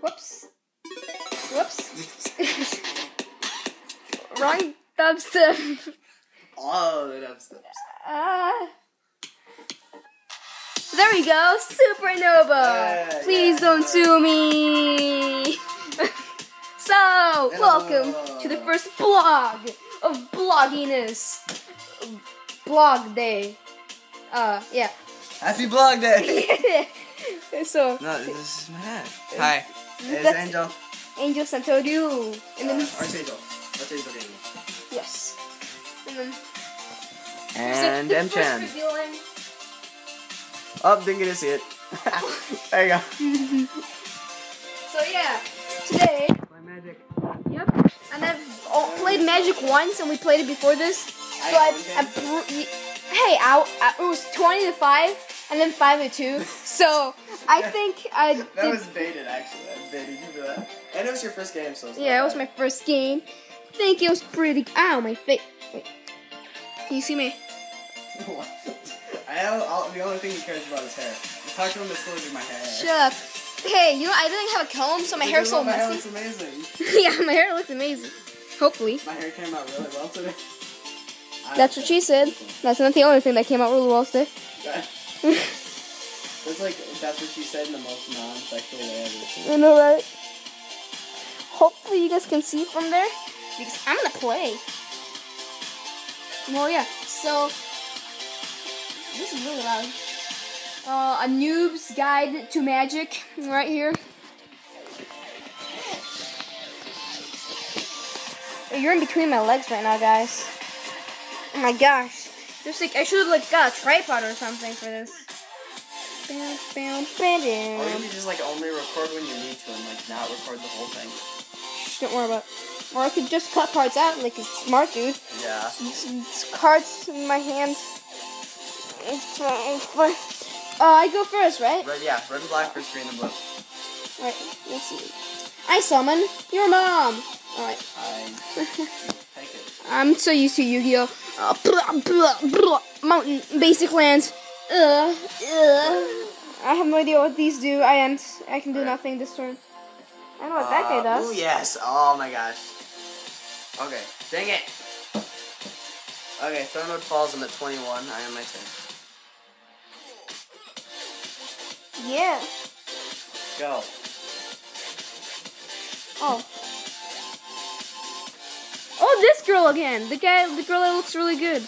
Whoops. Whoops. Right dubstep. All the dubsteps. There we go. Supernova. Please don't sue me. So, welcome to the first blog of blogginess. Blog day. Yeah. Happy blog day. So. No, this is my hat. Hi. It's Angel. Angel Santoru. And then Archangel. Archangel Gaming. Yes. And then. And M-Chan. Oh, didn't get to see it. There you go. So yeah, today. Play Magic. Yep. And I've played Magic once, and we played it before this. So it was 20-5, and then 5-2. So I think I. That was baited, actually. I was baited. You know that. And it was your first game, so. Yeah, it was my first game. I think it was pretty. Ow, my face. Wait. Can you see me? What? The only thing he cares about is hair. How come this color in my hair? Shut up. Hey, you know, I didn't have a comb, so my hair's so messy. My hair looks amazing. Yeah, my hair looks amazing. Hopefully. My hair came out really well today. That's what she said. That's not the only thing that came out really well today. That's like, that's what she said in the most non-sexual way ever. I know, right? Hopefully you guys can see from there, because I'm gonna play. Well, yeah, so... This is really loud. A noob's guide to Magic, right here. You're in between my legs right now, guys. Oh my gosh! Just like I should have like got a tripod or something for this. Bam, bam, bam, bam. Or you could just like only record when you need to and like not record the whole thing. Shh, don't worry about it. Or I could just cut parts out like a smart dude. Yeah. It's cards in my hands. I go first, right? Red, yeah, red and black, first, green and blue. Alright, let's see. I summon your mom! Alright. Take it. I'm so used to Yu-Gi-Oh! Blah, blah, blah, mountain, basic lands. I have no idea what these do. I can do nothing this turn. I don't know what that guy does. Oh, yes. Oh my gosh. Okay, dang it. Okay, Thornwood Falls, I'm at 21. I am my turn. Yeah. Go. Oh. Oh, this girl again. The girl that looks really good.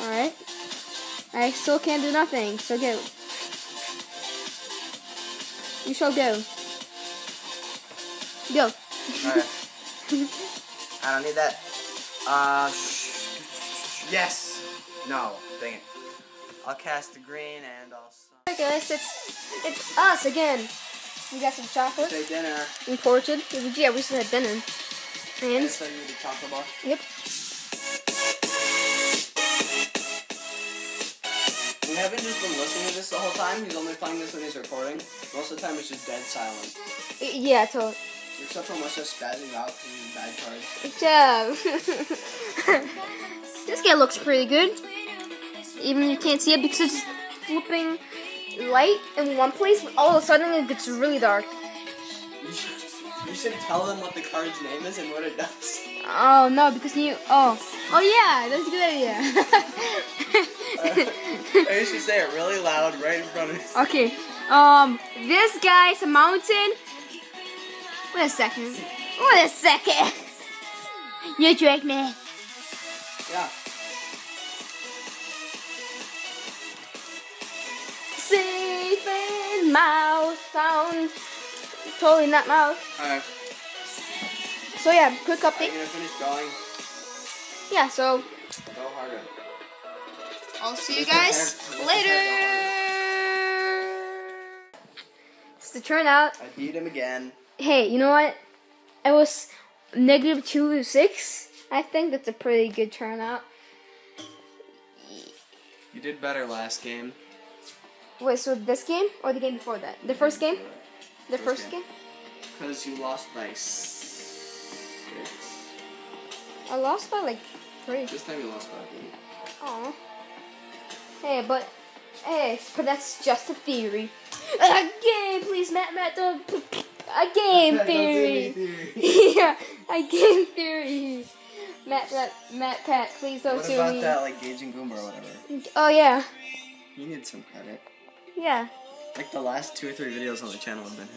All right. I still can't do nothing. So go. You shall go. Go. All right. I don't need that. Yes. No, dang it. I'll cast the green and I'll... Alright guys, it's us again. We got some chocolate. Say dinner. Imported. Yeah, we still had dinner. And... So you need a chocolate bar? Yep. We haven't just been listening to this the whole time. He's only playing this when he's recording. Most of the time it's just dead silent. Yeah, totally. Except for much just spazzing out because he's bad cards. Yeah. This guy looks pretty good. Even you can't see it because it's flipping light in one place, but all of a sudden it gets really dark. You should tell them what the card's name is and what it does. Oh no, because you. Oh yeah, that's a good idea. You should say it really loud right in front of us. Okay. This guy's a mountain. Wait a second. Wait a second. You tricked me. Yeah. Safe in mouth sound. Totally not mouth. Alright. So yeah, quick update. I'm gonna finish drawing. Yeah, so. Go harder. I'll see you guys later. It's the turnout. I beat him again. Hey, you know what? It was -2 to 6. I think that's a pretty good turnout. You did better last game. Wait, so this game or the game before that? The first game? The first game? Because you lost by 6. I lost by like 3. This time you lost by 8. Aw. Hey, but Hey, but that's just a theory. A game, please, Matt, don't. A game theory. Yeah, a game theory. Matt, Pat, please don't do me. What about that, like Gage and Goomba or whatever? Oh yeah. You need some credit. Yeah. Like the last 2 or 3 videos on the channel have been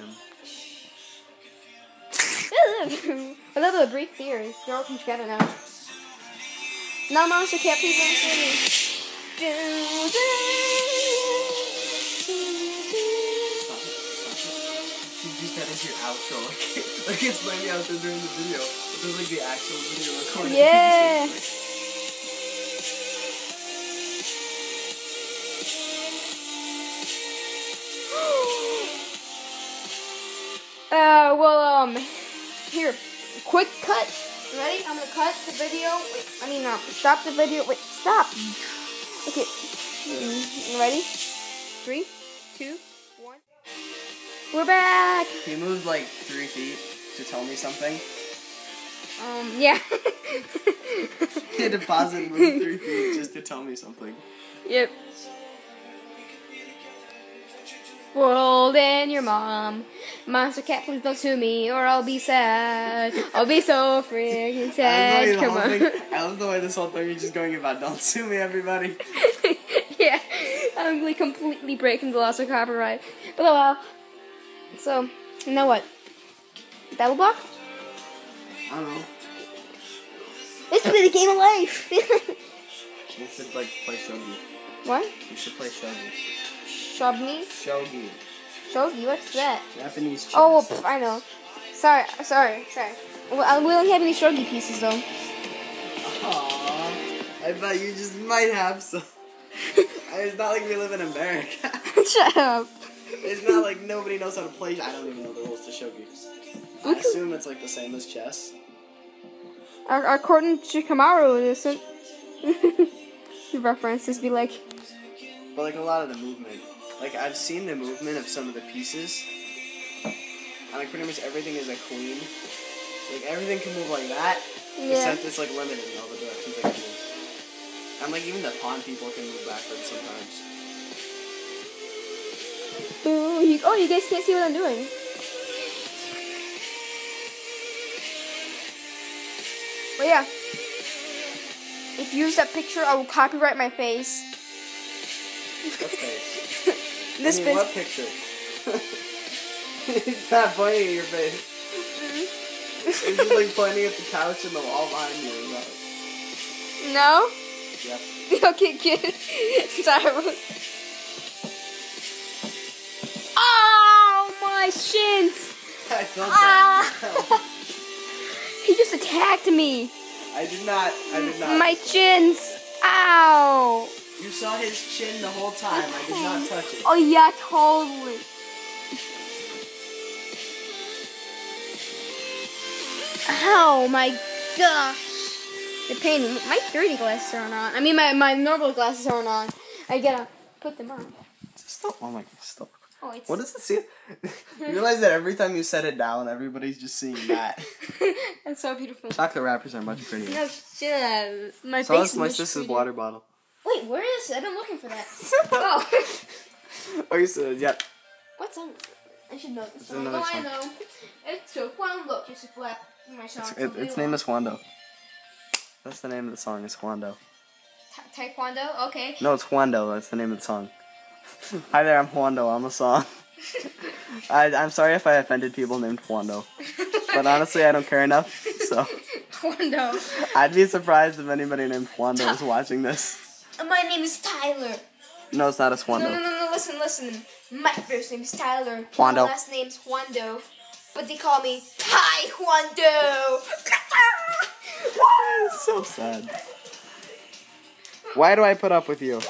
him. Another brief theory. They're all come together now. Now, Monster Cat, please don't do me. That is your outro. Like it's playing out there during the video. But there's like the actual video recording. Yeah. Here, quick cut. Ready? I'm gonna cut the video. Wait, I mean, stop the video. Wait, stop. Okay. Ready? 3, 2, 1. We're back! He moved like 3 feet to tell me something. Yeah. He deposited moved 3 feet just to tell me something. Yep. World and your mom. Monster Cat, please don't sue me or I'll be sad. I'll be so freaking sad. Come on. I love the way this whole thing is just going about don't sue me, everybody. Yeah. I'm really completely breaking the laws of copyright. But oh well. So, you know what? Battle Block? I don't know. It's been a game of life! You should, like, play Shogi. What? You should play Shogi. Shogi. Shogi? What's that? Japanese chess. Oh, I know. Sorry. Well, we don't have any Shogi pieces, though. Aww. I thought you just might have some. It's not like we live in America. Shut up. It's not like nobody knows how to play. I don't even know the rules to Shogi. I assume it's like the same as chess. According to Kamaru, isn't the references be like? But like a lot of the movement. Like I've seen the movement of some of the pieces. And like pretty much everything is a queen. Like everything can move like that. Yeah. Except it's like limited in all the directions they can move. And like even the pawn people can move backwards sometimes. Oh, you guys can't see what I'm doing. But yeah, if you use that picture, I will copyright my face. What face? This I mean, what picture? It's not pointing at your face. It's just like pointing at the couch and the wall behind you. No? Yeah. Okay, good. Sorry. Shins. I felt that. He just attacked me. I did not. My chins. Ow. You saw his chin the whole time. Okay. I did not touch it. Oh yeah, totally. Oh my gosh. The pain. My 3D glasses aren't on. I mean my normal glasses aren't on. I gotta put them on. Stop. Oh my god, stop. Oh, what does it see? You realize that every time you set it down, everybody's just seeing that. That's so beautiful. Chocolate wrappers are much prettier. No shit. My so face is my sister's pretty. Water bottle. Wait, where is it? I've been looking for that. Oh. Oh, you said, yep. What's on? I should know this one. Oh, I know. It's a Wando. It's a black. My song. Its name is Wando. That's the name of the song. It's Wando. Taekwondo? Okay. No, it's Wando. That's the name of the song. Hi there, I'm Wando. I'm a song. I'm sorry if I offended people named Wando. But honestly, I don't care enough, so. Wando. I'd be surprised if anybody named Wando was watching this. My name is Tyler. No, it's not. It's Wando. No, listen. My first name is Tyler. Wando. My last name's Wando. But they call me Ty Wando. That's so sad. Why do I put up with you?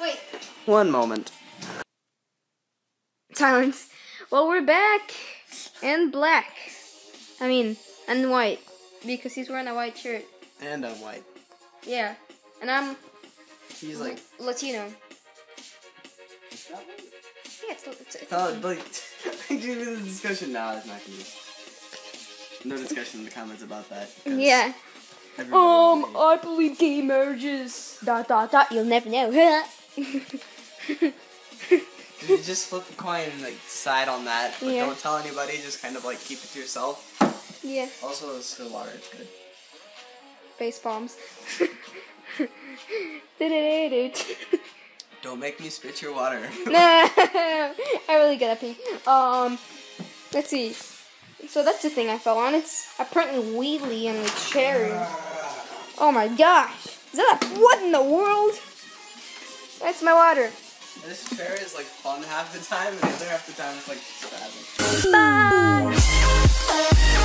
Wait. One moment. Silence. Well, we're back. And black. I mean, and white. Because he's wearing a white shirt. And I'm white. Yeah. And I'm... He's like... Latino. Is that right? Yeah, it's Latino. Like... I do this discussion now. It's not going to be... No discussion in the comments about that. Yeah. I believe gay marriages. ... You'll never know. You just flip a coin and like decide on that. Like, yeah. Don't tell anybody. Just kind of like keep it to yourself. Yeah. Also, it's still water. It's good. Face palms. Don't make me spit your water. No, I really get that pee. Let's see. So that's the thing I fell on. It's apparently wheelie and the cherry. Oh my gosh! Is that a, what in the world? That's my water. This cherry is like fun half the time, and the other half the time it's like stabbing. Bye.